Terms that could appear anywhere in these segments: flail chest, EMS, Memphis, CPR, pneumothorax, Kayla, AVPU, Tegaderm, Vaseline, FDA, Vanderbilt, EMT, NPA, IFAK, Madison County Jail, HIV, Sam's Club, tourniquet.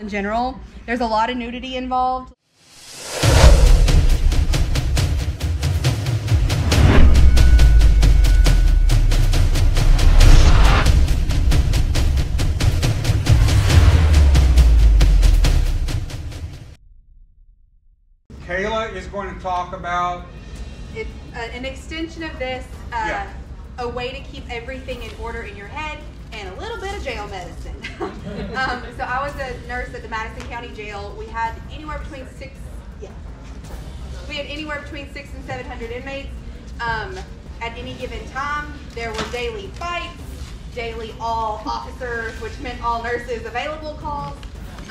in general. There's a lot of nudity involved. Kayla is going to talk about... It's an extension of this, a way to keep everything in order in your head and a little bit of jail medicine. So I was a nurse at the Madison County Jail. We had anywhere between six and 700 inmates at any given time. There were daily fights, daily all officers, which meant all nurses available calls.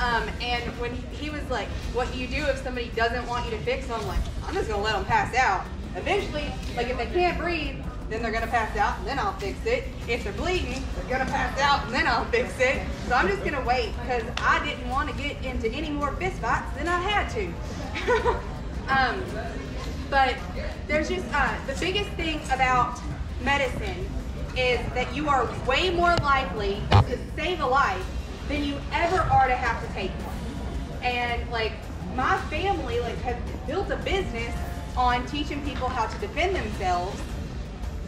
And when he was like, what do you do if somebody doesn't want you to fix them? I'm like, I'm just going to let them pass out. Eventually, like if they can't breathe, then they're going to pass out and then I'll fix it. If they're bleeding, they're going to pass out and then I'll fix it. So I'm just going to wait because I didn't want to get into any more fistfights than I had to. But there's just, the biggest thing about medicine is that you are way more likely to save a life than you ever are to have to take one. And like my family has built a business on teaching people how to defend themselves,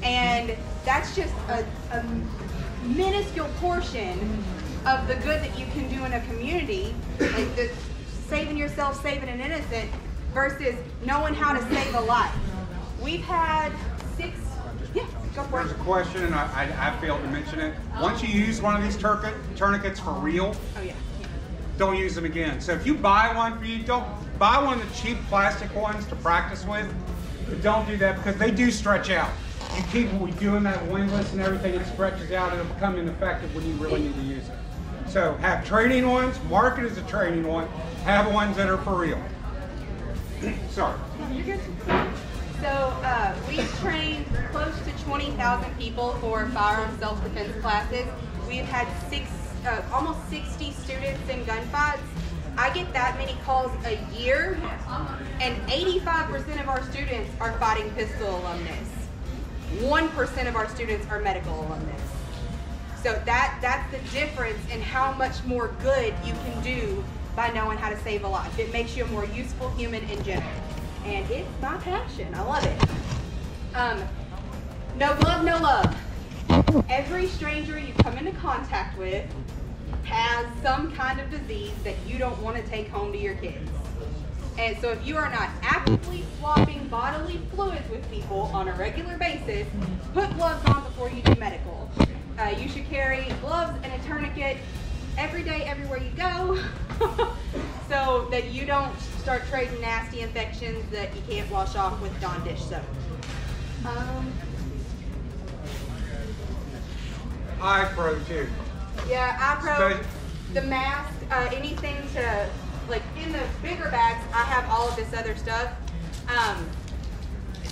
and that's just a minuscule portion of the good that you can do in a community, like the saving yourself, saving an innocent, versus knowing how to save a life. We've had There's a question, and I failed to mention it. Once you use one of these tourniquets for real, don't use them again. So if you buy one, don't buy one of the cheap plastic ones to practice with, but don't do that because they do stretch out. You keep doing that windlass and everything, it stretches out and it'll become ineffective when you really need to use it. So have training ones, mark it as a training one, have ones that are for real. Sorry. You're good. So we've trained close to 20,000 people for firearm self-defense classes. We've had almost 60 students in gunfights. I get that many calls a year, and 85% of our students are Fighting Pistol alumnus. 1% of our students are medical alumnus. So that's the difference in how much more good you can do by knowing how to save a life. It makes you a more useful human in general. And it's my passion. I love it. No glove, no love. Every stranger you come into contact with has some kind of disease that you don't want to take home to your kids. And so if you are not actively swapping bodily fluids with people on a regular basis, put gloves on before you do medical. You should carry gloves and a tourniquet every day, everywhere you go. So that you don't start trading nasty infections that you can't wash off with Dawn dish soap. IPRO too. Yeah, IPRO, the mask, anything to, in the bigger bags, I have all of this other stuff.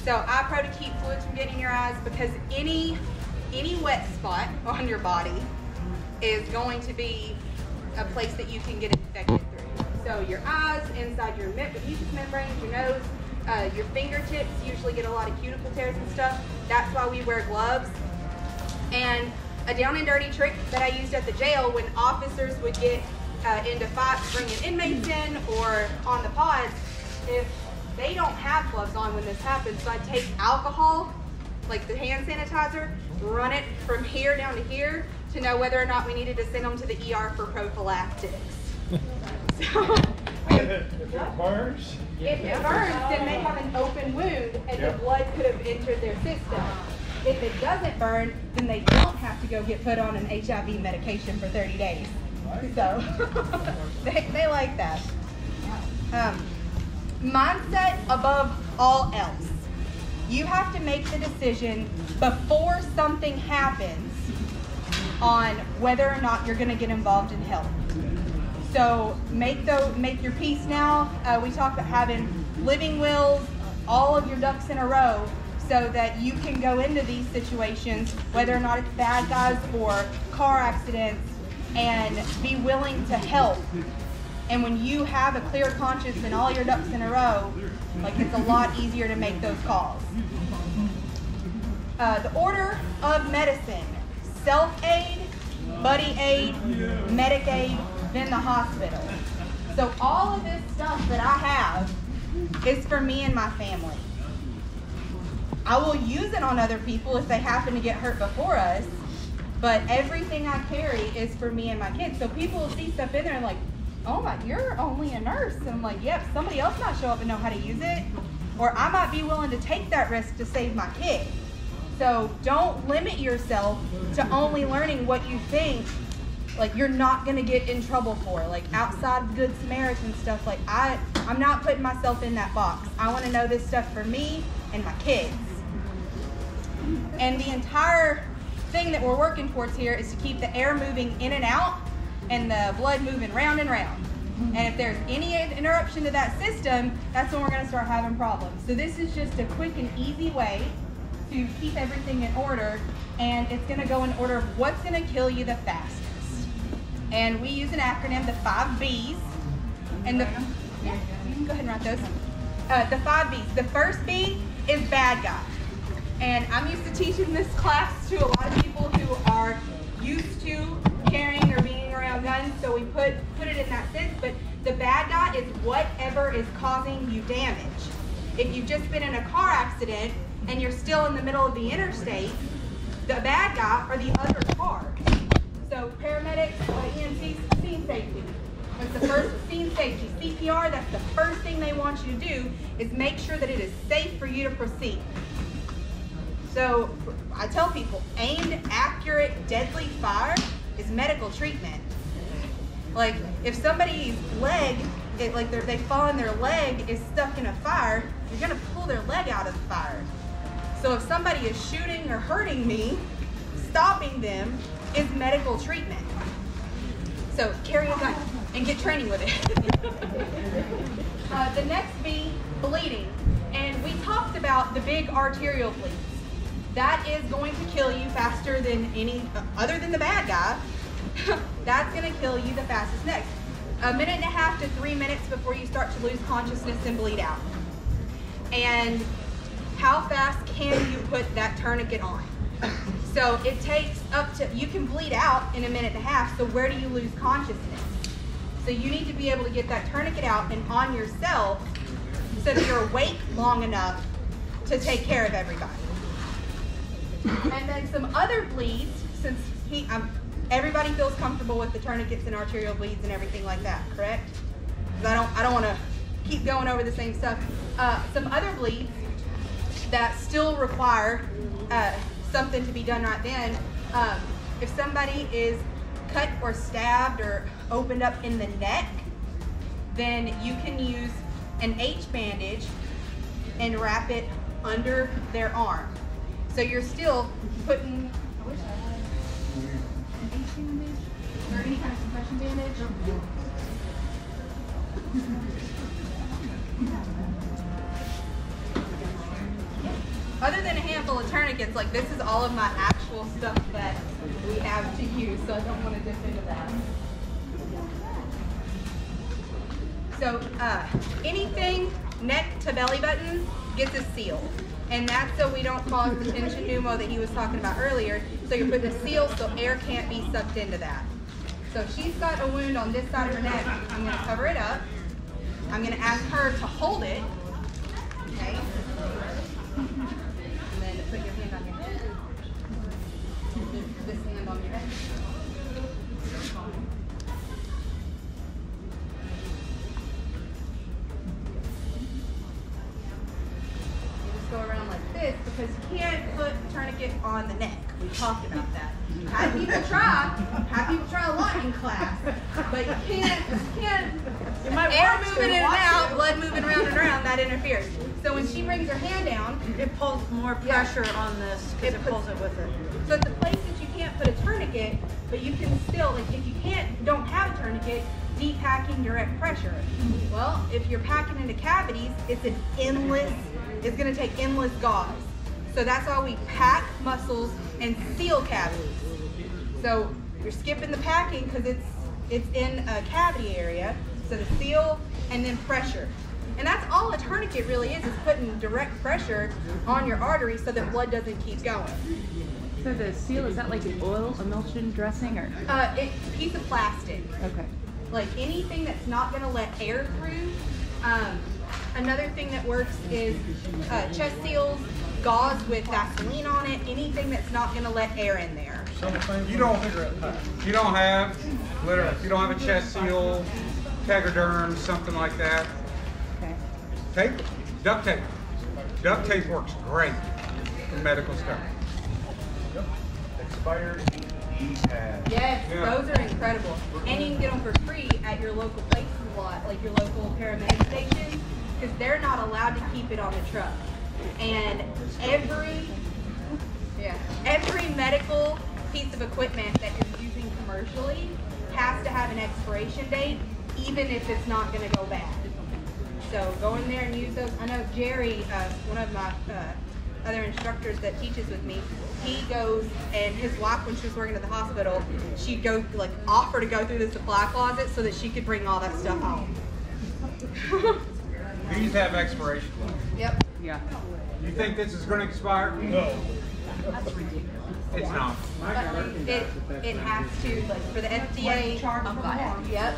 So IPRO to keep fluids from getting in your eyes, because any wet spot on your body is going to be a place that you can get infected through. So your eyes, inside your mucous membranes, your nose, your fingertips usually get a lot of cuticle tears and stuff. That's why we wear gloves. And a down and dirty trick that I used at the jail when officers would get into fights bringing inmates in or on the pods, if they don't have gloves on when this happens, so I take alcohol, like the hand sanitizer, run it from here down to here to know whether or not we needed to send them to the ER for prophylactics. So, if it burns? If it burns, then they have an open wound and the blood could have entered their system. If it doesn't burn, then they don't have to go get put on an HIV medication for 30 days. So, they like that. Mindset above all else. You have to make the decision before something happens on whether or not you're going to get involved in help. So make your peace now. We talked about having living wills, all of your ducks in a row, so that you can go into these situations, whether or not it's bad guys or car accidents, and be willing to help. And when you have a clear conscience and all your ducks in a row, it's a lot easier to make those calls. The order of medicine: self-aid, buddy aid, medic aid, than the hospital. So all of this stuff that I have is for me and my family. I will use it on other people if they happen to get hurt before us, but everything I carry is for me and my kids. So people will see stuff in there and like, oh my, you're only a nurse. And I'm like, yep, somebody else might show up and know how to use it, or I might be willing to take that risk to save my kid. So don't limit yourself to only learning what you think like you're not gonna get in trouble for, like outside the Good Samaritan stuff. Like I'm not putting myself in that box. I wanna know this stuff for me and my kids. And the entire thing that we're working towards here is to keep the air moving in and out and the blood moving round and round. And if there's any interruption to that system, that's when we're gonna start having problems. So this is just a quick and easy way to keep everything in order, and it's gonna go in order of what's gonna kill you the fastest. And we use an acronym, the 5 B's. And the, yeah, you can go ahead and write those. The 5 B's. The first B is bad guy. And I'm used to teaching this class to a lot of people who are used to carrying or being around guns, so we put it in that sense. But the bad guy is whatever is causing you damage. If you've just been in a car accident and you're still in the middle of the interstate, the bad guy are the other cars. So paramedics, EMTs, scene safety. That's the first, scene safety. CPR, that's the first thing they want you to do, is make sure that it is safe for you to proceed. So I tell people, aimed, accurate, deadly fire is medical treatment. Like if somebody's leg, they fall and their leg is stuck in a fire, you're gonna pull their leg out of the fire. So if somebody is shooting or hurting me, stopping them is medical treatment. So carry a gun and get training with it. The next B, bleeding. And we talked about the big arterial bleeds. That is going to kill you faster than any, other than the bad guy, that's gonna kill you the fastest next. 1.5 to 3 minutes before you start to lose consciousness and bleed out. And how fast can you put that tourniquet on? So it takes up to, you can bleed out in 1.5 minutes, so where do you lose consciousness? So you need to be able to get that tourniquet out and on yourself so that you're awake long enough to take care of everybody. And then some other bleeds, since everybody feels comfortable with the tourniquets and arterial bleeds and everything like that, correct? Because I don't want to keep going over the same stuff. Some other bleeds that still require something to be done right then. If somebody is cut or stabbed or opened up in the neck, then you can use an H bandage and wrap it under their arm. So you're still putting, I wish I had an H bandage or any kind of compression bandage. Other than a handful of tourniquets, like this is all of my actual stuff that we have to use, so I don't want to dip into that. So anything neck to belly button gets a seal. And that's so we don't cause the tension pneumo that he was talking about earlier. So you're putting a seal so air can't be sucked into that. So she's got a wound on this side of her neck. I'm going to cover it up. I'm going to ask her to hold it. Okay. And then put your hand on your head. This hand on your head. Around like this, because you can't put the tourniquet on the neck. We talked about that. Have people try a lot in class, but you can't. Air moving in and out, blood moving around and around, that interferes. So when she brings her hand down, it pulls more pressure on this, because it pulls it with it. So it's a place that you can't put a tourniquet, but you can still, like, if you can't, don't have a tourniquet, de-packing direct pressure. Well, if you're packing into cavities, it's an endless. It's going to take endless gauze. So that's why we pack muscles and seal cavities. So you're skipping the packing because it's in a cavity area. So the seal and then pressure. And that's all a tourniquet really is putting direct pressure on your artery so that blood doesn't keep going. So the seal, is that like an oil emulsion dressing or? It's a piece of plastic. Okay. like anything that's not going to let air through. Another thing that works is chest seals, gauze with Vaseline on it, anything that's not going to let air in there. You don't have a chest seal, Tegaderm, something like that. Okay. Tape, duct tape. Duct tape works great for medical stuff. Yep. Expired ED pads. Yes, yeah. Those are incredible. And you can get them for free at your local places a lot, like your local paramedic station, because they're not allowed to keep it on the truck. And every medical piece of equipment that you're using commercially has to have an expiration date, even if it's not going to go bad. So go in there and use those. I know Jerry, one of my other instructors that teaches with me, he goes, and his wife, when she was working at the hospital, she'd go like offer to go through the supply closet so that she could bring all that stuff home. These have expiration dates. Yep. Yeah. You think this is going to expire? No. That's ridiculous. It's not. It has to, like, for the FDA. Yep. Yeah.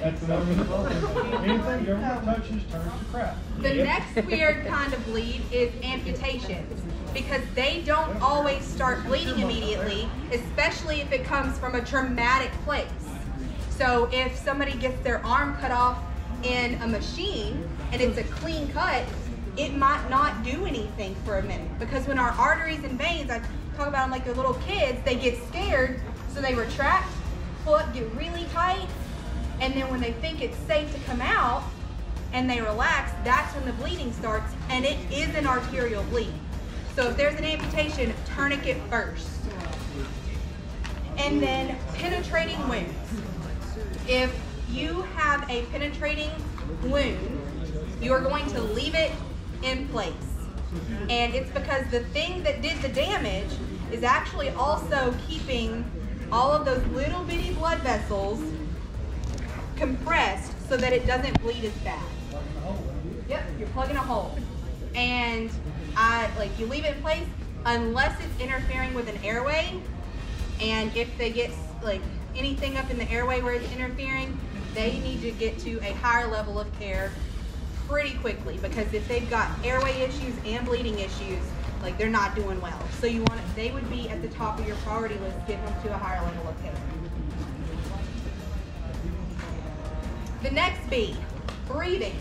That's anything government touches turns to crap. The next weird kind of bleed is amputations, because they don't always start bleeding immediately, especially if it comes from a traumatic place. So if somebody gets their arm cut off in a machine and it's a clean cut, it might not do anything for a minute, because when our arteries and veins, I talk about them like they're little kids, they get scared, so they retract, pull up, get really tight, and then when they think it's safe to come out and they relax, that's when the bleeding starts, and it is an arterial bleed. So if there's an amputation, tourniquet first. And then penetrating wounds. If you have a penetrating wound, you are going to leave it in place. And it's because the thing that did the damage is actually also keeping all of those little bitty blood vessels compressed so that it doesn't bleed as bad. Yep, you're plugging a hole. And you leave it in place unless it's interfering with an airway. And if they get like anything up in the airway where it's interfering, they need to get to a higher level of care pretty quickly, because if they've got airway issues and bleeding issues, like, they're not doing well. So you want they would be at the top of your priority list, getting them to a higher level of care. The next B, breathing.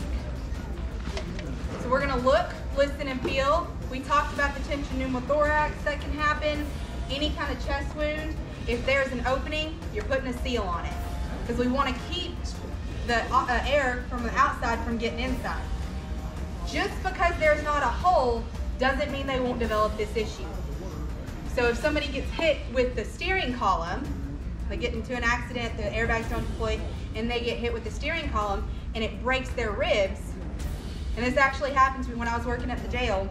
So we're gonna look, listen, and feel. We talked about the tension pneumothorax that can happen, any kind of chest wound. If there's an opening, you're putting a seal on it, because we want to keep the air from the outside from getting inside. Just because there's not a hole doesn't mean they won't develop this issue. So if somebody gets hit with the steering column, they get into an accident, the airbags don't deploy, and they get hit with the steering column and it breaks their ribs. And this actually happened to me when I was working at the jail.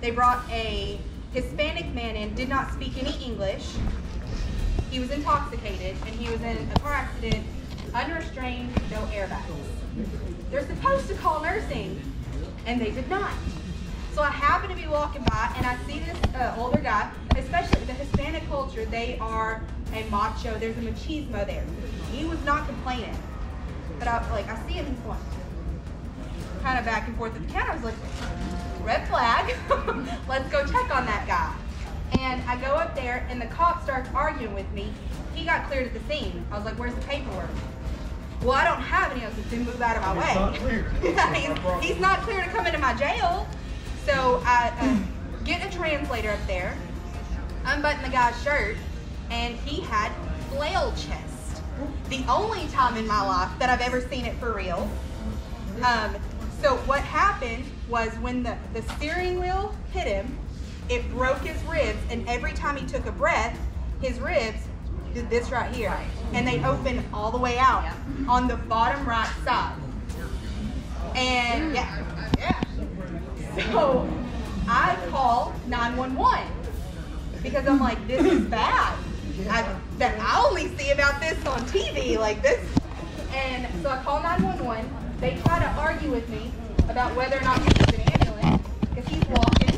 They brought a Hispanic man in, did not speak any English. He was intoxicated and he was in a car accident, unrestrained, no airbags. They're supposed to call nursing, and they did not. So I happen to be walking by, and I see this older guy, especially the Hispanic culture, they are a macho, there's a machismo there. He was not complaining. But I see him, he's going kind of back and forth at the counter. I was like, red flag, let's go check on that guy. And I go up there, and the cop starts arguing with me. He got cleared at the scene. I was like, where's the paperwork? Well, I don't have any. I was like, then move out of my way. Not clear. He's not clear to come into my jail. So I get a translator up there, unbutton the guy's shirt, and he had flail chest. The only time in my life that I've ever seen it for real. So what happened was when the steering wheel hit him, it broke his ribs, and every time he took a breath, his ribs did this right here, and they open all the way out on the bottom right side. And so I call 911 because I'm like, this is bad. I only see about this on TV, like this. And so I call 911. They try to argue with me about whether or not he needs an ambulance because he's walking,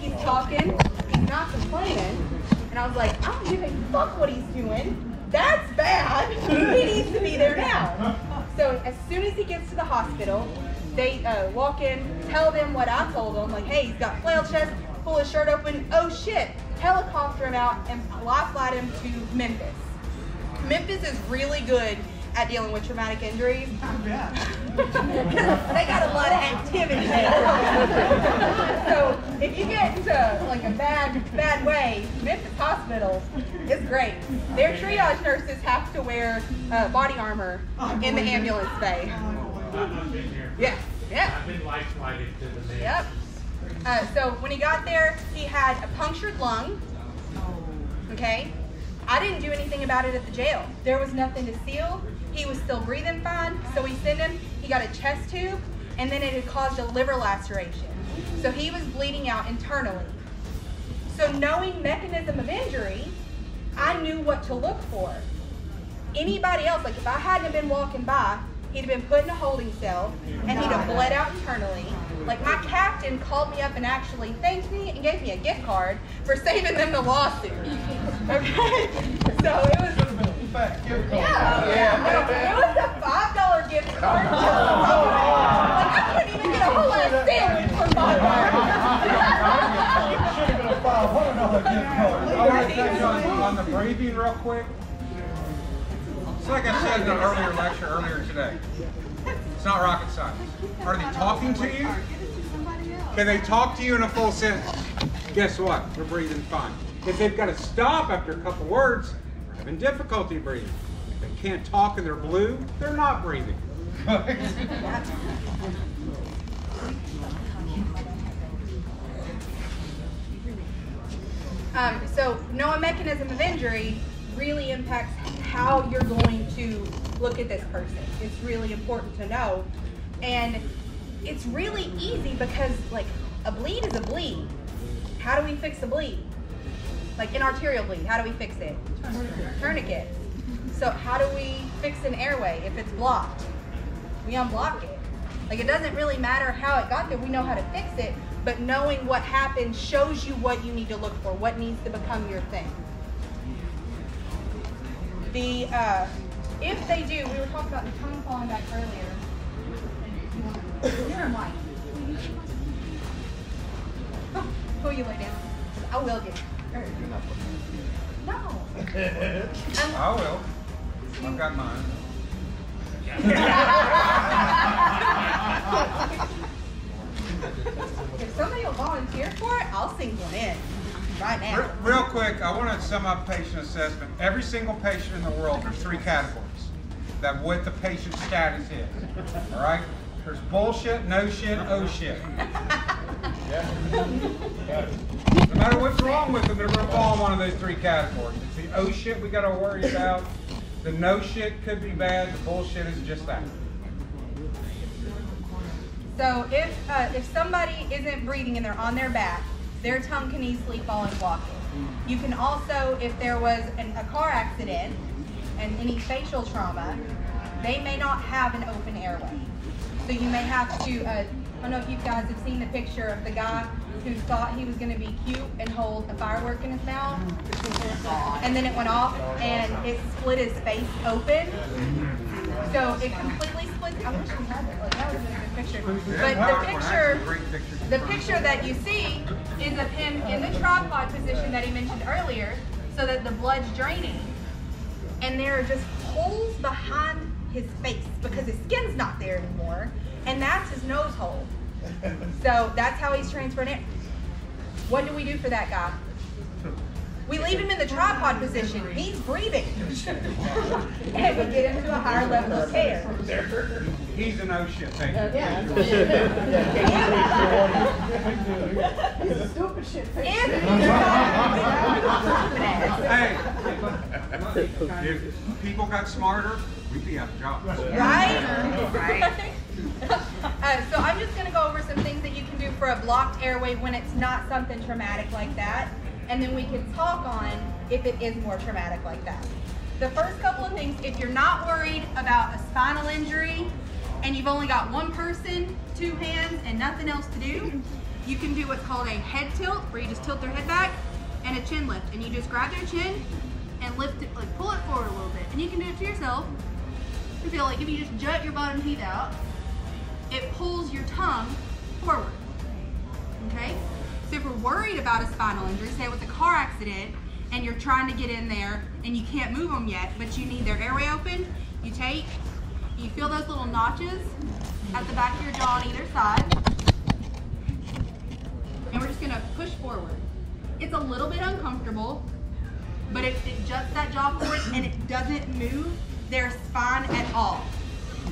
he's talking, he's not complaining. And I was like, I don't give a fuck what he's doing. That's bad. He needs to be there now. So as soon as he gets to the hospital, they walk in, tell them what I told them, like, hey, he's got flail chest, pull his shirt open, oh shit, helicopter him out and fly him to Memphis. Memphis is really good at dealing with traumatic injuries. Yeah. They got a lot of activity there. So if you get into like a bad way, Memphis Hospital is great. Their triage nurses have to wear body armor in the ambulance bay. I've been here. Yes. Yeah. I've been life-flighted to the bed. Yep. So when he got there, he had a punctured lung. Okay. I didn't do anything about it at the jail. There was nothing to seal. He was still breathing fine, so we sent him. He got a chest tube, and then it had caused a liver laceration. So he was bleeding out internally. So knowing mechanism of injury, I knew what to look for. Anybody else, like if I hadn't been walking by, he'd have been put in a holding cell, and he'd have bled out internally. Like, my captain called me up and actually thanked me and gave me a gift card for saving them the lawsuit. Okay? So it was a fat gift card. Yeah. It was a $5 gift card. Like, I couldn't even get a whole ass sandwich for $5. It should have been a $500 gift card. All right, thank you. On the breathing real quick. It's like I said in an earlier lecture earlier today. It's not rocket science. Are they talking to you? Can they talk to you in a full sentence? Guess what? They're breathing fine. If they've got to stop after a couple words, they're having difficulty breathing. If they can't talk and they're blue, they're not breathing. So knowing mechanism of injury really impacts how you're going to look at this person. It's really important to know. And it's really easy because like a bleed is a bleed. How do we fix a bleed? Like an arterial bleed, how do we fix it? Tourniquet. So how do we fix an airway if it's blocked? We unblock it. Like it doesn't really matter how it got there, we know how to fix it, but knowing what happened shows you what you need to look for, what needs to become your thing. The, if they do, we were talking about the tongue falling back earlier. You're white. Pull you lay down. I will get it. No. I will. I've got mine. If somebody will volunteer for it, I'll sing one in. Right now. Real quick, I want to sum up patient assessment. Every single patient in the world, there's three categories that what the patient status is. All right? There's bullshit, no shit, oh shit. No matter what's wrong with them, they're going to fall in one of those three categories. It's the oh shit we got to worry about. The no shit could be bad. The bullshit is just that. So if somebody isn't breathing and they're on their back, their tongue can easily fall and block it. You can also, if there was a car accident and any facial trauma, they may not have an open airway. So you may have to, I don't know if you guys have seen the picture of the guy who thought he was going to be cute and hold a firework in his mouth. And then it went off and it split his face open. So it completely splits. I wish we had it. Like, that would have been a good picture. But the picture that you see is of him in the tripod position that he mentioned earlier, so that the blood's draining. And there are just holes behind his face because his skin's not there anymore. And that's his nose hole. So that's how he's transferring it. What do we do for that guy? We leave him in the tripod position. He's breathing. And we get him to a higher level of care. He's an ocean. Thank you. Yeah. He's a stupid shit. Hey, if people got smarter, we'd be out of jobs. Right? So I'm just going to go over some things that you can do for a blocked airway when it's not something traumatic like that. And then we can talk on if it is more traumatic like that. The first couple of things, if you're not worried about a spinal injury and you've only got one person, two hands, and nothing else to do, you can do what's called a head tilt, where you just tilt their head back, and a chin lift. And you just grab their chin and lift it, like pull it forward a little bit. And you can do it to yourself. You feel like if you just jut your bottom teeth out, it pulls your tongue forward, okay? So if we're worried about a spinal injury, say with a car accident, and you're trying to get in there and you can't move them yet, but you need their airway open, you take, you feel those little notches at the back of your jaw on either side, and we're just gonna push forward. It's a little bit uncomfortable, but if it juts that jaw forward and it doesn't move their spine at all.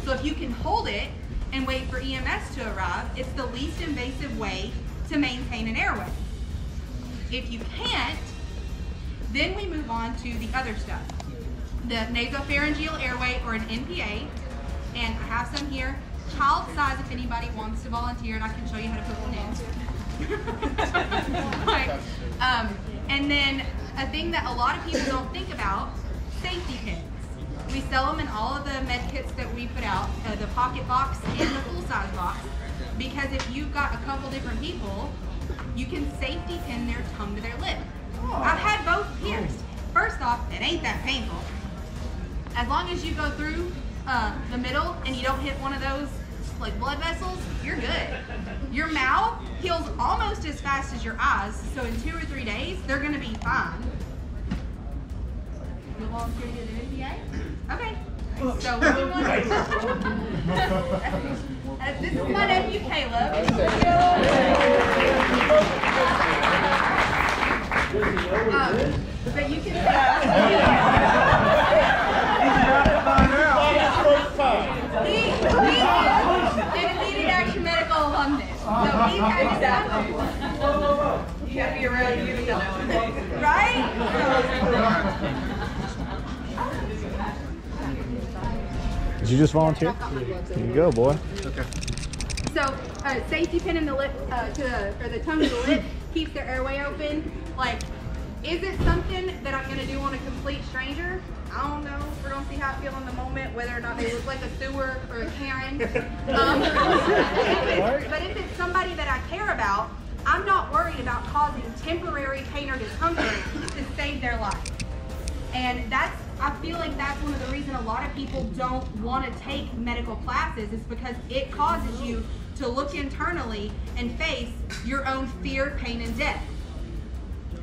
So if you can hold it and wait for EMS to arrive, it's the least invasive way to maintain an airway. If you can't, then we move on to the other stuff. The nasopharyngeal airway, or an NPA, and I have some here. Child size if anybody wants to volunteer, and I can show you how to put one in. And then a thing that a lot of people don't think about, safety pins. We sell them in all of the med kits that we put out, the pocket box and the full-size box, because if you've got a couple different people, you can safety pin their tongue to their lip. I've had both pierced. First off, it ain't that painful. As long as you go through the middle and you don't hit one of those like blood vessels, you're good. Your mouth heals almost as fast as your eyes, so in 2 or 3 days, they're gonna be fine. Move on through to the NPA? Okay, so we're moving on. This is my nephew, Kayla. But you can he's a leading action medical alumnus, so he's had exactly one. You gotta be around you to know it. Right? Did you just volunteer? There you go, boy. Okay. So, safety pin in the lip, or the tongue to the lip, keeps their airway open. Like, is it something that I'm gonna do on a complete stranger? I don't know. We're gonna see how I feel in the moment, whether or not they look like a sewer or a Karen. But if it's somebody that I care about, I'm not worried about causing temporary pain or discomfort to save their life. And that's, I feel like that's one of the reasons a lot of people don't want to take medical classes, is because it causes you to look internally and face your own fear, pain, and death.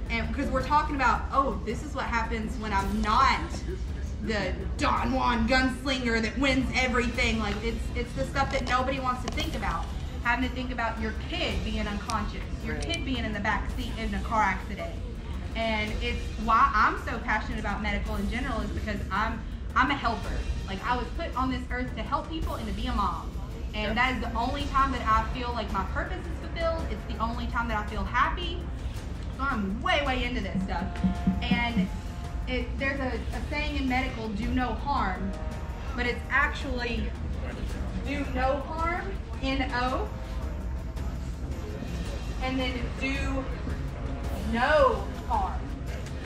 And because we're talking about, oh, this is what happens when I'm not the Don Juan gunslinger that wins everything. Like, it's the stuff that nobody wants to think about. Having to think about your kid being unconscious, your kid being in the back seat in a car accident. And it's why I'm so passionate about medical in general, is because I'm a helper. Like, I was put on this earth to help people and to be a mom. And that is the only time that I feel like my purpose is fulfilled. It's the only time that I feel happy. So I'm way, way into this stuff. And there's a saying in medical, do no harm. But it's actually do no harm, N-O. And then do no harm.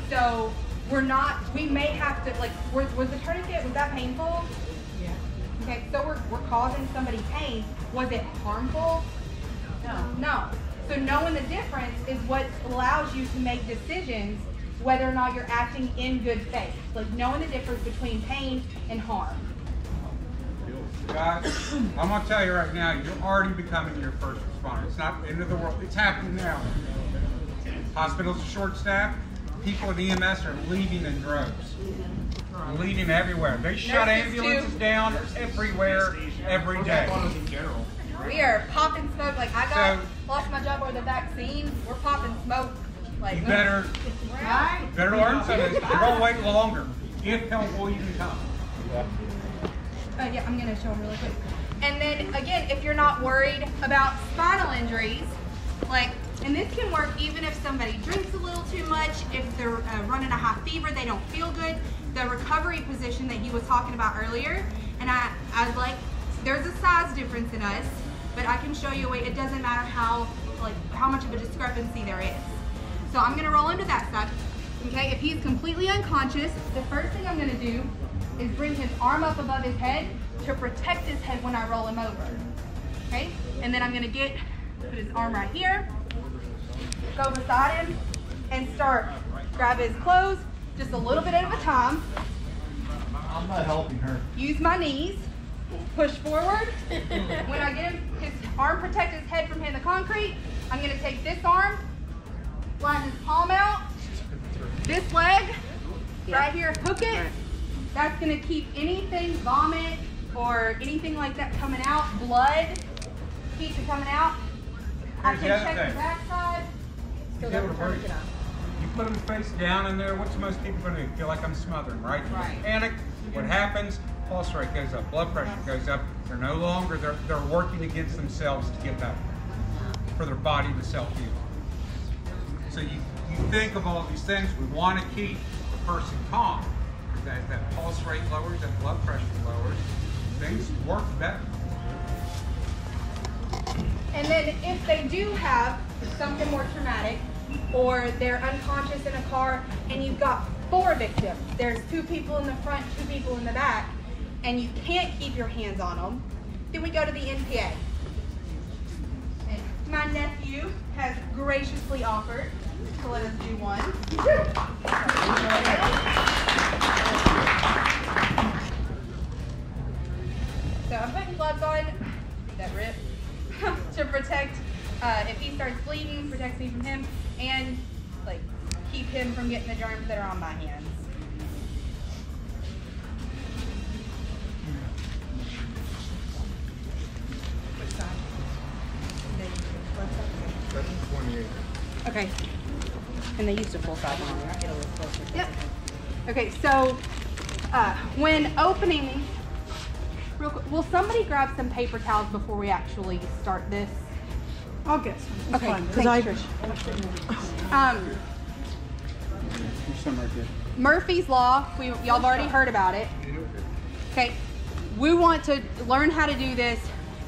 So we're not, we may have to, like, was the tourniquet, was that painful? Yeah. Okay, so we're causing somebody pain. Was it harmful? No. No. So knowing the difference is what allows you to make decisions whether or not you're acting in good faith. Like, knowing the difference between pain and harm. Guys, I'm going to tell you right now, you're already becoming your first responder. It's not the end of the world. It's happening now. Hospitals are short-staffed. People at EMS are leaving in droves. Leaving everywhere. They shut ambulances down everywhere, every day. We are popping smoke. Like, I got lost my job over the vaccine. We're popping smoke. Like, you better learn something. Don't wait longer. If helpful, you can come. Yeah, I'm gonna show them really quick. And then again, if you're not worried about spinal injuries, like. And this can work even if somebody drinks a little too much, if they're running a high fever, they don't feel good. The recovery position that he was talking about earlier, and I was like, there's a size difference in us, but I can show you a way. It doesn't matter how much of a discrepancy there is. So I'm gonna roll into that side. Okay, if he's completely unconscious, the first thing I'm gonna do is bring his arm up above his head to protect his head when I roll him over. Okay, and then I'm gonna put his arm right here, go beside him and start, grab his clothes, just a little bit at a time. I'm not helping her. Use my knees. Push forward. When I get him, his arm protects his head from hitting the concrete. I'm going to take this arm, line his palm out, this leg, right here, hook it. That's going to keep anything, vomit or anything like that coming out, blood, keep it coming out. I can check the back side. Still doesn't hurt. You put him face down in there, what's most people going to do? Feel like I'm smothering, right? Right. Panic, what happens? Pulse rate goes up, blood pressure goes up. They're no longer, they're working against themselves to get that, for their body to self-heal. So you think of all these things, we want to keep the person calm. That pulse rate lowers, that blood pressure lowers, things work better. And then if they do have something more traumatic, or they're unconscious in a car, and you've got 4 victims, there's 2 people in the front, 2 people in the back, and you can't keep your hands on them, then we go to the NPA. And my nephew has graciously offered to let us do one. So I'm putting gloves on, that rip, to protect, if he starts bleeding, protects me from him, and like keep him from getting the germs that are on my hands. Okay, and they used a full side one. I get a little closer. Yep. Okay, so when opening, real quick, will somebody grab some paper towels before we actually start this? I'll get some. Okay, because I Murphy's Law, y'all have already heard about it. Okay, we want to learn how to do this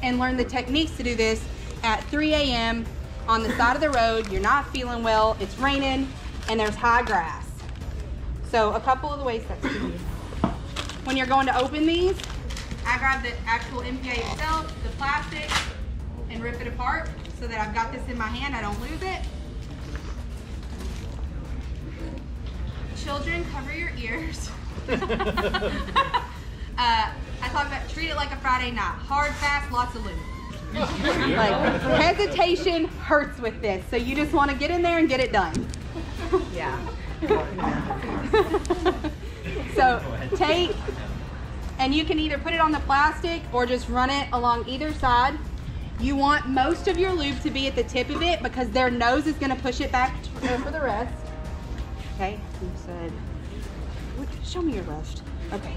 and learn the techniques to do this at 3 a.m. on the side of the road. You're not feeling well, it's raining, and there's high grass. So a couple of the ways that's used. When you're going to open these, I grab the actual MPA itself, the plastic, and rip it apart so that I've got this in my hand, I don't lose it. Children, cover your ears. I talk about treat it like a Friday night. Hard, fast, lots of lube. Like, hesitation hurts with this, so you just want to get in there and get it done. Yeah. So take, and you can either put it on the plastic or just run it along either side. You want most of your lube to be at the tip of it because their nose is going to push it back over the rest. Okay, you said, show me your left. Okay.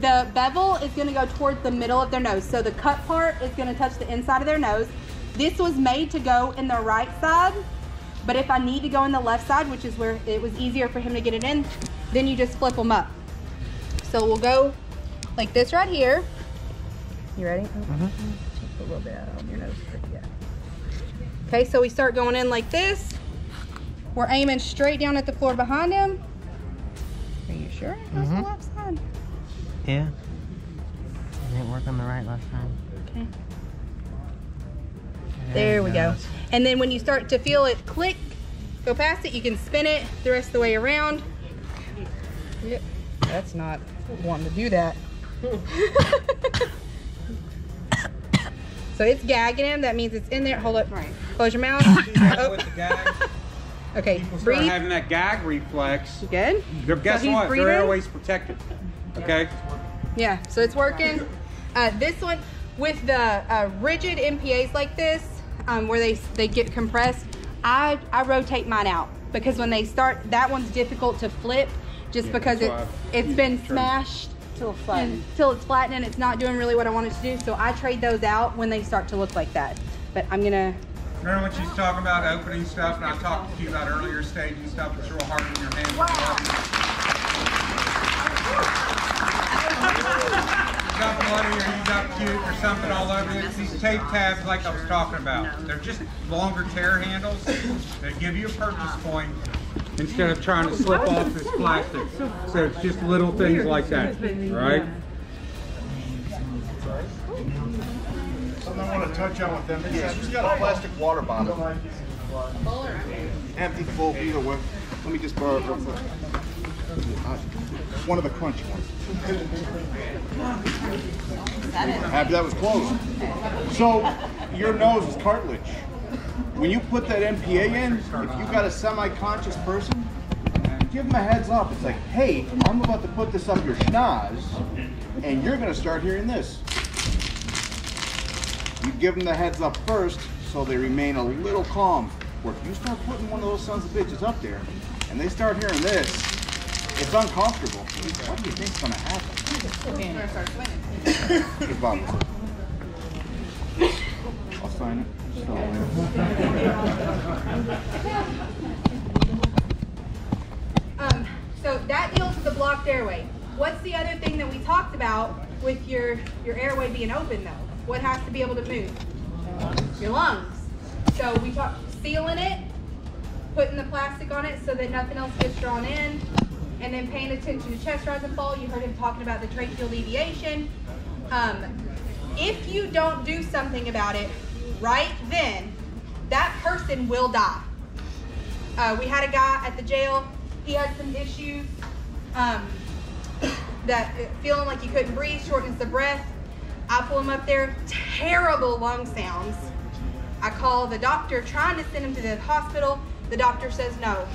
The bevel is going to go towards the middle of their nose. So the cut part is going to touch the inside of their nose. This was made to go in the right side, but if I need to go in the left side, which is where it was easier for him to get it in, then you just flip them up. So we'll go like this right here. You ready? Just a little bit out on your nose. Yeah. Okay, so we start going in like this. We're aiming straight down at the floor behind him. Are you sure it goes to the left side? Yeah. It didn't work on the right last time. Okay. There we go. And then when you start to feel it click, go past it, you can spin it the rest of the way around. Yep. That's not wanting to do that. So it's gagging him. That means it's in there. Hold up. Right. Close your mouth. With the gag. Okay. People breathe. Start having that gag reflex. You good? They're, guess so what? Breathing? Their airway's protected. Okay. Yeah, so it's working. This one, with the rigid MPAs like this, where they get compressed, I rotate mine out because when they start, that one's difficult to flip just because it's been smashed till it's flattened and it's not doing really what I want it to do. So I trade those out when they start to look like that. But I'm gonna. Remember when she's talking about opening stuff and I talked to you about earlier stage and stuff, it's real hard in your hands. Wow. You got blood or you got cute or something all over it. These tape tabs, like I was talking about, they're just longer tear handles. They give you a purchase point instead of trying to slip off this plastic. So it's just little things like that, right? Something I want to touch on with them is she's got a plastic water bottle, empty, full, either way. Let me just borrow from one of the crunch ones. After that was closed. So your nose is cartilage. When you put that MPA in, if you've got a semi-conscious person, give them a heads up. It's like, hey, I'm about to put this up your schnoz, and you're going to start hearing this. You give them the heads up first so they remain a little calm. Or if you start putting one of those sons of bitches up there and they start hearing this, it's uncomfortable. What do you think's going to happen? I'll sign it. So that deals with the blocked airway. What's the other thing that we talked about with your airway being open though? What has to be able to move? Your lungs. So we talked sealing it, putting the plastic on it so that nothing else gets drawn in, and then paying attention to chest rise and fall. You heard him talking about the tracheal deviation. If you don't do something about it right then, that person will die. We had a guy at the jail, he had some issues, that feeling like he couldn't breathe, shortness of breath. I pull him up there, terrible lung sounds. I call the doctor trying to send him to the hospital. The doctor says no.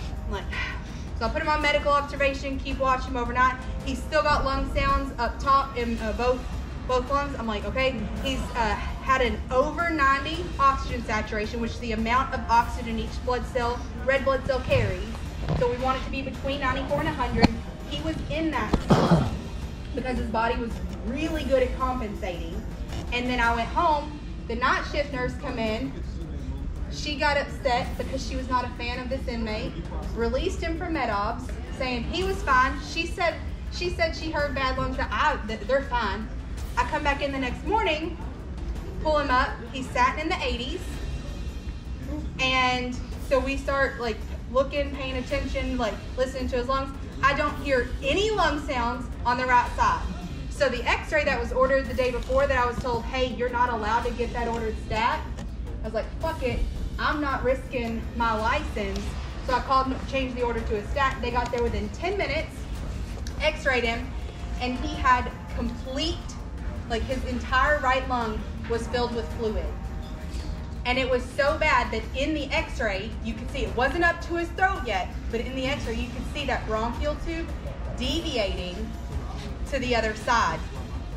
So I put him on medical observation, keep watching him overnight. He's still got lung sounds up top in both lungs. I'm like, okay, he's had an over 90 oxygen saturation, which is the amount of oxygen each blood cell, red blood cell carries. So we want it to be between 94 and 100. He was in that because his body was really good at compensating. And then I went home, the night shift nurse come in. She got upset because she was not a fan of this inmate, released him from med obs, saying he was fine. She said she heard bad lungs, that they're fine. I come back in the next morning, pull him up. He's sat in the 80s. And so we start like looking, paying attention, like listening to his lungs. I don't hear any lung sounds on the right side. So the x-ray that was ordered the day before that I was told, hey, you're not allowed to get that ordered stat. I was like, fuck it, I'm not risking my license. So I called and changed the order to a stat. They got there within 10 minutes, x-rayed him, and he had complete, like his entire right lung was filled with fluid. And it was so bad that in the x-ray, you could see, it wasn't up to his throat yet, but in the x-ray, you could see that bronchial tube deviating to the other side.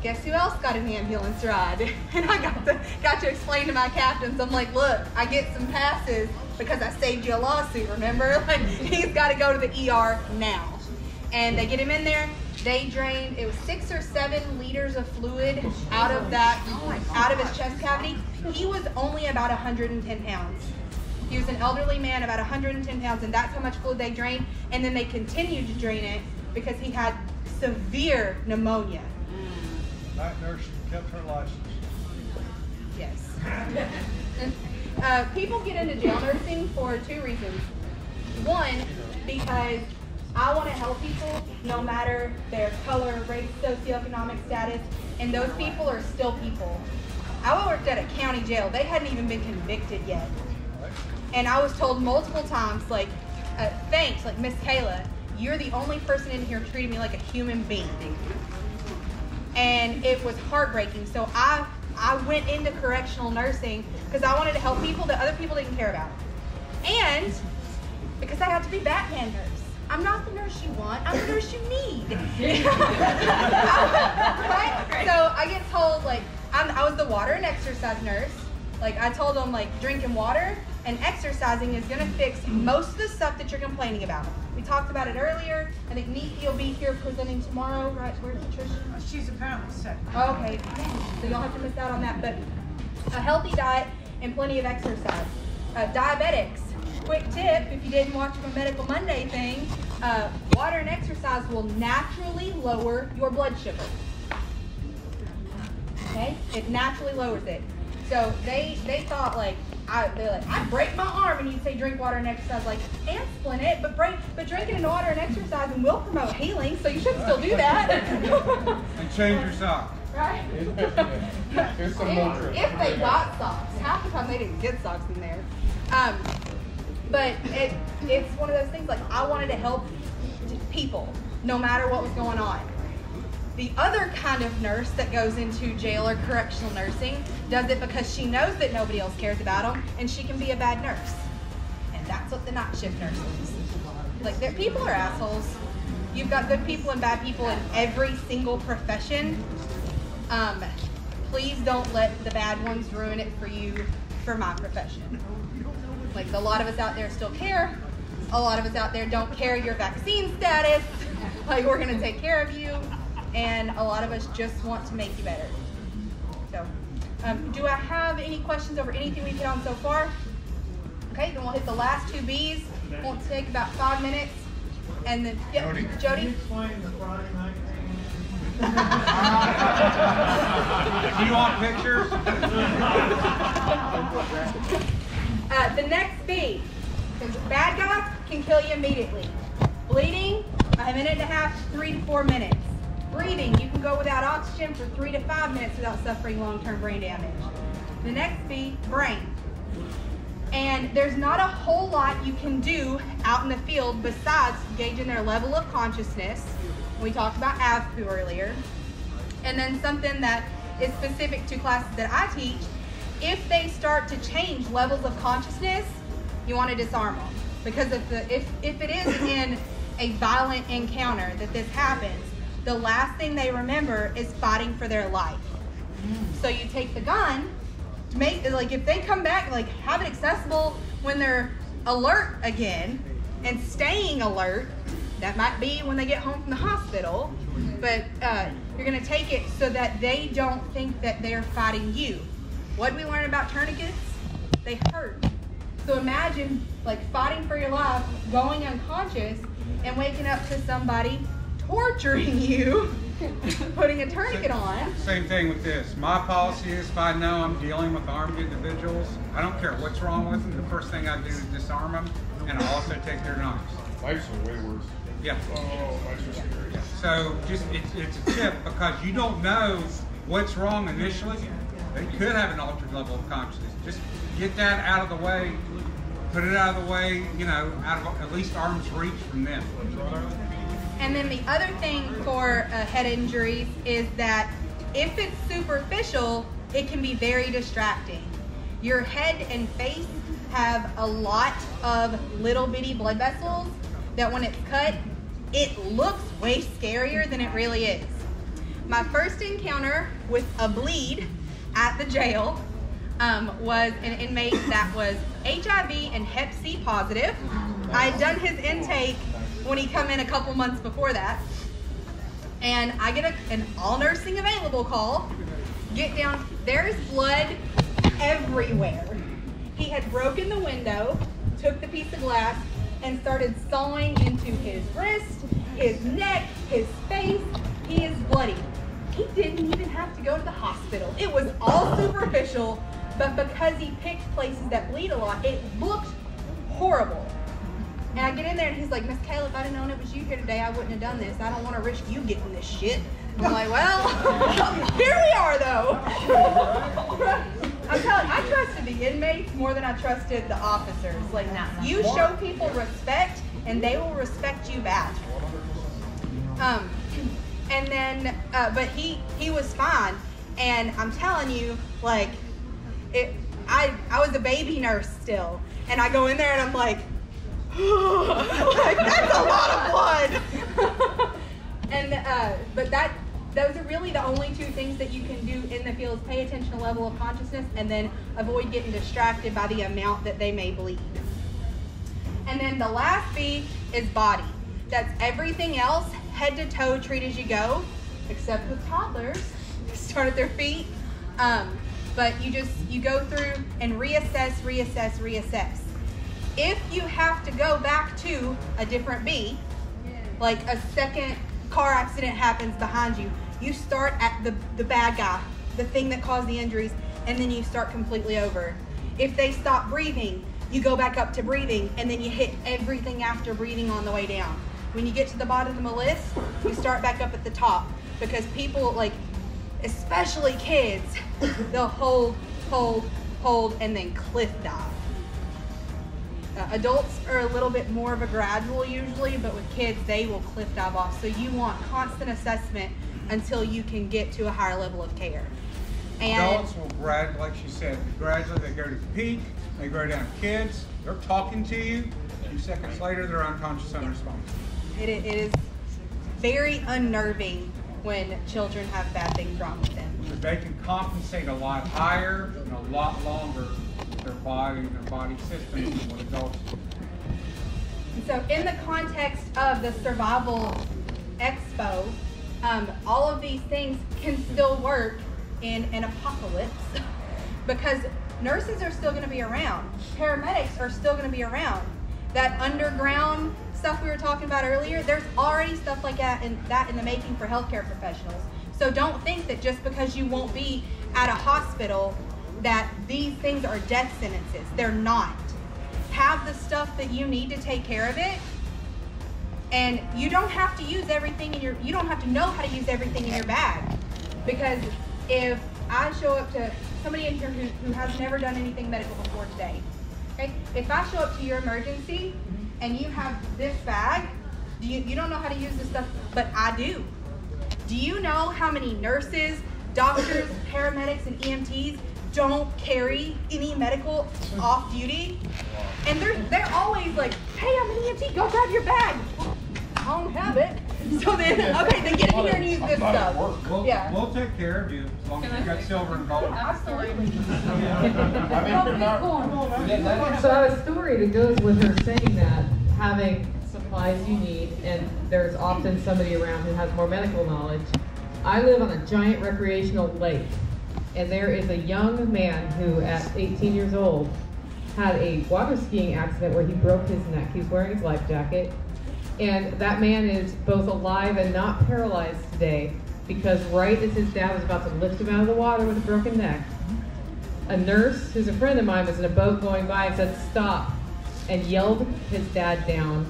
Guess who else got an ambulance ride? And I got to explain to my captains, I'm like, look, I get some passes because I saved you a lawsuit, remember? Like, he's gotta go to the ER now. And they get him in there. They drained, it was 6 or 7 liters of fluid out of that, out of his chest cavity. He was only about 110 pounds. He was an elderly man, about 110 pounds, and that's how much fluid they drained. And then they continued to drain it because he had severe pneumonia. Night nurse kept her license. Yes. People get into jail nursing for two reasons. One, because I want to help people no matter their color, race, socioeconomic status, and those people are still people. I worked at a county jail. They hadn't even been convicted yet. And I was told multiple times, like, thanks, like, Miss Kayla, you're the only person in here treating me like a human being. And it was heartbreaking. So I went into correctional nursing because I wanted to help people that other people didn't care about. And because I got to be Batman nurse. I'm not the nurse you want, I'm the nurse you need. Right? So I get told, like, I was the water and exercise nurse. Like, I told them, like, drinking water and exercising is gonna fix most of the stuff that you're complaining about. We talked about it earlier. I think Nikki will be here presenting tomorrow, right? Where's Trish? She's apparently sick. Oh, okay, so you'll have to miss out on that. But a healthy diet and plenty of exercise. Diabetics. Quick tip, if you didn't watch my Medical Monday thing, water and exercise will naturally lower your blood sugar. Okay? It naturally lowers it. So they thought, like, they're like, I break my arm and you say drink water and exercise, like, and splint it, but drinking and water and exercising will promote healing, so you should still do that. And change your socks. Right? Here's some if they got socks. Half the time they didn't get socks in there. But it's one of those things, like, I wanted to help people no matter what was going on. The other kind of nurse that goes into jail or correctional nursing does it because she knows that nobody else cares about them, and she can be a bad nurse. And that's what the night shift nurse is. Like, people are assholes. You've got good people and bad people in every single profession. Please don't let the bad ones ruin it for you, for my profession. Like, a lot of us out there still care. A lot of us out there don't care your vaccine status. Like, we're gonna take care of you. And a lot of us just want to make you better. So, do I have any questions over anything we've hit on so far? Okay, then we'll hit the last two B's. Won't take about 5 minutes. And then, yep, Jody. Jody? Can you explain the Friday night thing? Do you want pictures? The next B, because bad guys can kill you immediately. Bleeding, a minute and a half, 3 to 4 minutes. Breathing, you can go without oxygen for 3 to 5 minutes without suffering long-term brain damage. The next B, brain. And there's not a whole lot you can do out in the field besides gauging their level of consciousness. We talked about AVPU earlier. And then something that is specific to classes that I teach, if they start to change levels of consciousness, you want to disarm them. Because if it is in a violent encounter that this happens, the last thing they remember is fighting for their life. So you take the gun, if they come back, have it accessible when they're alert again and staying alert. That might be when they get home from the hospital, but you're gonna take it so that they don't think that they're fighting you. What did we learn about tourniquets? They hurt. So imagine fighting for your life, going unconscious, and waking up to somebody torturing you, putting a tourniquet on. Same thing with this. My policy is, if I know I'm dealing with armed individuals, I don't care what's wrong with them. The first thing I do is disarm them, and I also take their knives. Life's way worse. Yeah. Oh, life's just scary. Yeah. So it's a tip, because you don't know what's wrong initially. They could have an altered level of consciousness. Just get that out of the way. Put it out of the way, out of at least arm's reach from them. And then the other thing for head injuries is that if it's superficial, it can be very distracting. Your head and face have a lot of little bitty blood vessels that when it's cut, it looks way scarier than it really is. My first encounter with a bleed at the jail was an inmate that was HIV and hep C positive. I had done his intake when he come in a couple months before that. And I get an all nursing available call, get down, there's blood everywhere. He had broken the window, took the piece of glass, and started sawing into his wrist, his neck, his face. He is bloody. He didn't even have to go to the hospital. It was all superficial, but because he picked places that bleed a lot, it looked horrible. And I get in there and he's like, "Miss Kayla, if I'd have known it was you here today, I wouldn't have done this. I don't want to risk you getting this shit." I'm like, well, here we are though. I'm telling you, I trusted the inmates more than I trusted the officers. Like, you show people respect and they will respect you back. And then, but he was fine. And I'm telling you, I was a baby nurse still. And I go in there and I'm like, that's a lot of blood. And but those are really the only two things that you can do in the field: pay attention to level of consciousness, and then avoid getting distracted by the amount that they may bleed. And then the last B is body. That's everything else, head to toe, treat as you go, except with toddlers. They start at their feet, but you go through and reassess. If you have to go back to a different B, like a second car accident happens behind you, you start at the bad guy, the thing that caused the injuries, and then you start completely over. If they stop breathing, you go back up to breathing, and then you hit everything after breathing on the way down. When you get to the bottom of the list, you start back up at the top, because people, especially kids, they'll hold, and then cliff dive. Adults are a little bit more of a gradual usually, but with kids, they will cliff dive off. So you want constant assessment until you can get to a higher level of care. And adults will gradually, like she said, gradually they go to the peak, they go down. Kids, they're talking to you. A few seconds later, they're unconscious, unresponsive. It is very unnerving when children have bad things wrong with them. They can compensate a lot higher and a lot longer with their body and their body systems than what adults do. So in the context of the Survival Expo, all of these things can still work in an apocalypse because nurses are still going to be around. Paramedics are still going to be around. That underground stuff we were talking about earlier, there's already stuff like that in the making for healthcare professionals. So don't think that just because you won't be at a hospital that these things are death sentences. They're not. Have the stuff that you need to take care of it, and you don't have to use everything in your, you don't have to know how to use everything in your bag. Because if I show up to somebody in here who has never done anything medical before today, okay? If I show up to your emergency and you have this bag, you don't know how to use this stuff, but I do. Do you know how many nurses, doctors, paramedics, and EMTs don't carry any medical off duty? And they're always like, hey, I'm an EMT, go grab your bag. I don't have it. So then, okay, then get in here and use this stuff. We'll take care of you as long as you've got silver and gold. Absolutely. I mean, so I have a story that goes with her saying that, having supplies you need, and there's often somebody around who has more medical knowledge. I live on a giant recreational lake, and there is a young man who, at 18 years old, had a water skiing accident where he broke his neck. He's wearing his life jacket. And that man is both alive and not paralyzed today, because right as his dad was about to lift him out of the water with a broken neck, a nurse who's a friend of mine was in a boat going by and said, stop, and yelled his dad down,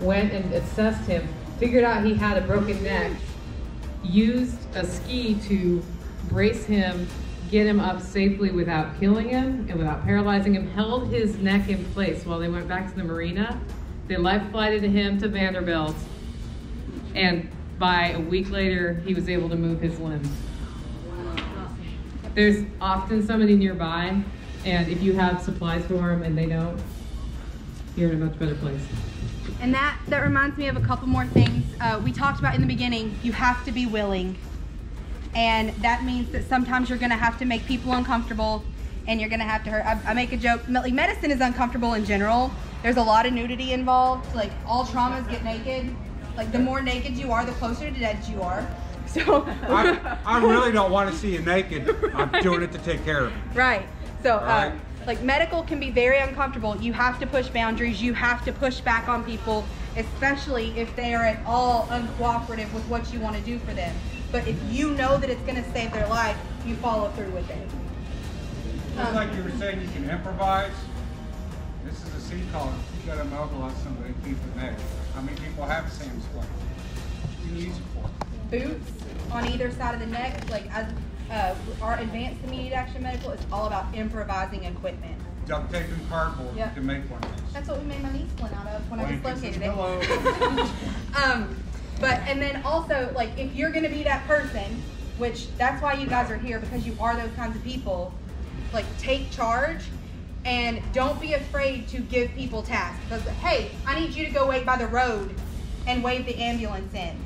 went and assessed him, figured out he had a broken neck, used a ski to brace him, get him up safely without killing him and without paralyzing him, held his neck in place while they went back to the marina. They life flighted him to Vanderbilt, and by a week later, he was able to move his limbs. There's often somebody nearby, and if you have supplies for them and they don't, you're in a much better place. And that reminds me of a couple more things. We talked about in the beginning, you have to be willing. And that means that sometimes you're gonna have to make people uncomfortable, and you're gonna have to hurt. I make a joke, like, medicine is uncomfortable in general. There's a lot of nudity involved. Like, all traumas get naked. Like, the more naked you are, the closer to dead you are. So I really don't want to see you naked. Right. I'm doing it to take care of you. Right. So like, medical can be very uncomfortable. You have to push boundaries. You have to push back on people, especially if they are at all uncooperative with what you want to do for them. But if you know that it's going to save their life, you follow through with it. Just like you were saying, you can improvise. This is a sea call. You gotta mobilize somebody to keep them there. How many people have Sam's Club? You can use it for boots on either side of the neck. Like, as our advanced immediate action medical, it's all about improvising equipment. Duct tape and cardboard to make one of these. That's what we made my knee splint out of when I dislocated it. But and then also, like, if you're gonna be that person, which that's why you guys are here, because you are those kinds of people. Like, take charge. And don't be afraid to give people tasks. Because, hey, I need you to go wait by the road and wave the ambulance in.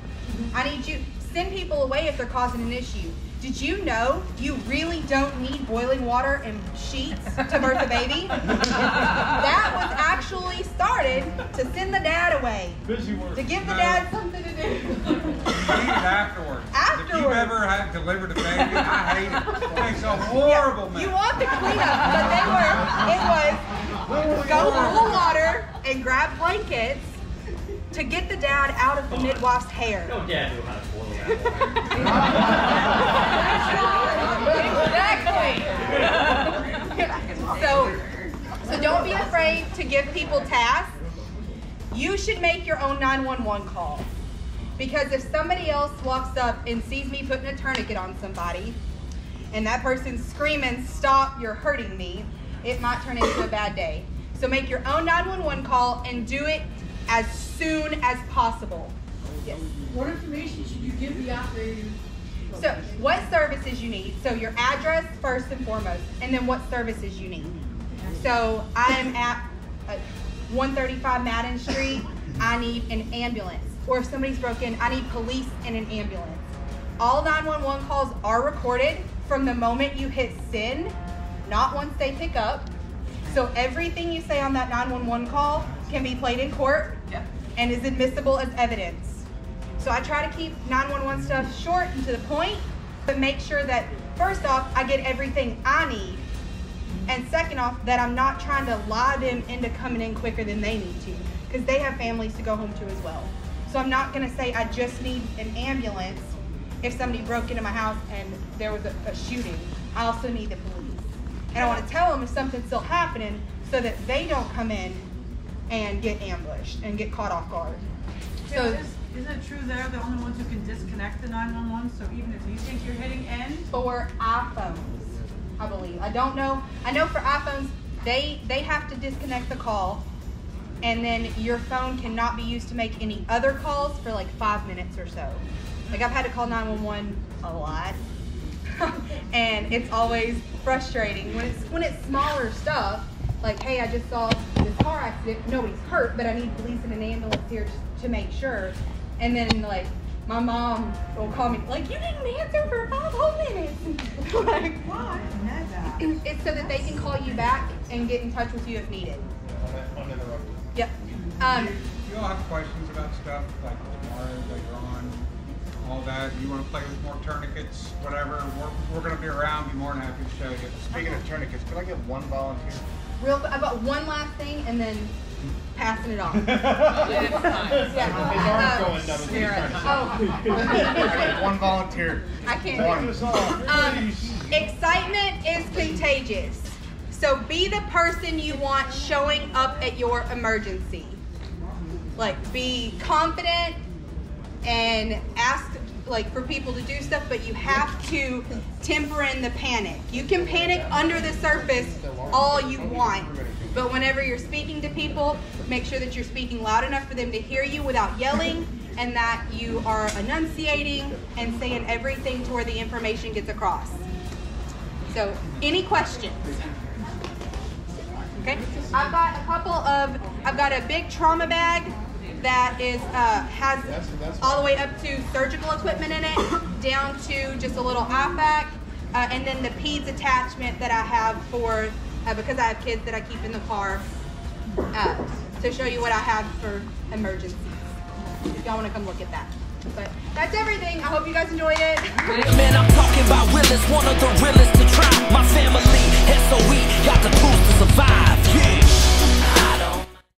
I need you, send people away if they're causing an issue. Did you know you really don't need boiling water and sheets to birth a baby? That was actually started to send the dad away. Busy work. To give the dad something to do. Afterwards. Afterwards. If you've ever had delivered a baby, I hate it. It's a horrible mess. You want the cleanup, but they were, it was go full water and grab blankets to get the dad out of the midwife's hair. No dad knew how to boil that. Exactly. So don't be afraid to give people tasks. You should make your own 911 call. Because if somebody else walks up and sees me putting a tourniquet on somebody, and that person's screaming, stop, you're hurting me, it might turn into a bad day. So make your own 911 call and do it as soon as possible. Yes. What information should you give the operator? So what services you need. So your address first and foremost, and then what services you need. So I am at 135 Madden Street. I need an ambulance. Or if somebody's broken, I need police and an ambulance. All 911 calls are recorded from the moment you hit send, not once they pick up. So everything you say on that 911 call can be played in court and is admissible as evidence. So I try to keep 911 stuff short and to the point, but make sure that first off, I get everything I need. And second off, that I'm not trying to lie them into coming in quicker than they need to, because they have families to go home to as well. So I'm not gonna say I just need an ambulance if somebody broke into my house and there was a shooting. I also need the police. And I wanna tell them if something's still happening so that they don't come in and get ambushed and get caught off guard. So is it true they're the only ones who can disconnect the 911? So even if you think you're hitting end? For iPhones, I believe. I don't know. I know for iPhones, they have to disconnect the call, and then your phone cannot be used to make any other calls for like 5 minutes or so. Like I've had to call 911 a lot, and it's always frustrating when it's smaller stuff. Like, hey, I just saw this car accident. Nobody's hurt, but I need police and an ambulance here to make sure. And then like my mom will call me like, you didn't answer for 5 whole minutes. Like, why? It's so that they can call you back and get in touch with you if needed. Yep. Do you all have questions about stuff like tomorrow, later on, all that? You want to play with more tourniquets, whatever? We're going to be around. Be more than happy to show you. Speaking of tourniquets, could I get one volunteer? I've got one last thing, and then passing it off. One volunteer. I can't. Excitement is contagious. So be the person you want showing up at your emergency. Like, be confident and ask like for people to do stuff, but you have to temper in the panic. You can panic under the surface all you want, but whenever you're speaking to people, make sure that you're speaking loud enough for them to hear you without yelling, and that you are enunciating and saying everything to where the information gets across. So, any questions? Okay, I've got a big trauma bag that is has all the way up to surgical equipment in it, down to just a little IFAK, and then the peds attachment that I have for, because I have kids that I keep in the car, to show you what I have for emergencies. If y'all want to come look at that. But that's everything. I hope you guys enjoyed it. Man, I'm talking about realness, one of the